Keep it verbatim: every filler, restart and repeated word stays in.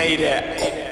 made it.